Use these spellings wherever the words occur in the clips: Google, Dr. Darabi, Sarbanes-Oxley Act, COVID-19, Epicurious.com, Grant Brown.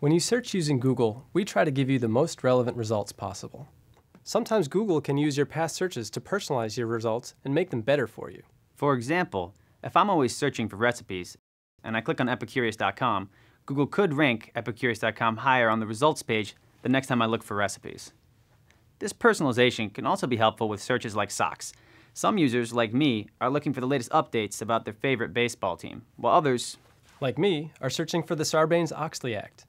When you search using Google, we try to give you the most relevant results possible. Sometimes Google can use your past searches to personalize your results and make them better for you. For example, if I'm always searching for recipes and I click on Epicurious.com, Google could rank Epicurious.com higher on the results page the next time I look for recipes. This personalization can also be helpful with searches like socks. Some users, like me, are looking for the latest updates about their favorite baseball team, while others, like me, are searching for the Sarbanes-Oxley Act.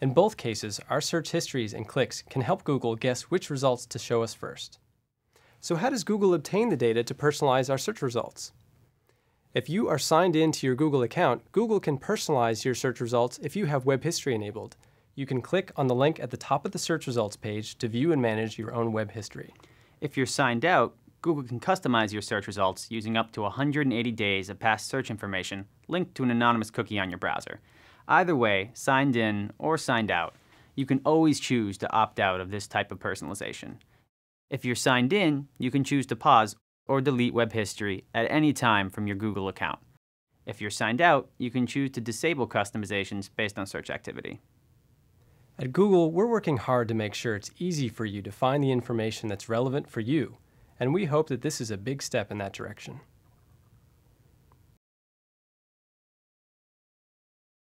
In both cases, our search histories and clicks can help Google guess which results to show us first. So how does Google obtain the data to personalize our search results? If you are signed in to your Google account, Google can personalize your search results if you have web history enabled. You can click on the link at the top of the search results page to view and manage your own web history. If you're signed out, Google can customize your search results using up to 180 days of past search information linked to an anonymous cookie on your browser. Either way, signed in or signed out, you can always choose to opt out of this type of personalization. If you're signed in, you can choose to pause or delete web history at any time from your Google account. If you're signed out, you can choose to disable customizations based on search activity. At Google, we're working hard to make sure it's easy for you to find the information that's relevant for you, and we hope that this is a big step in that direction.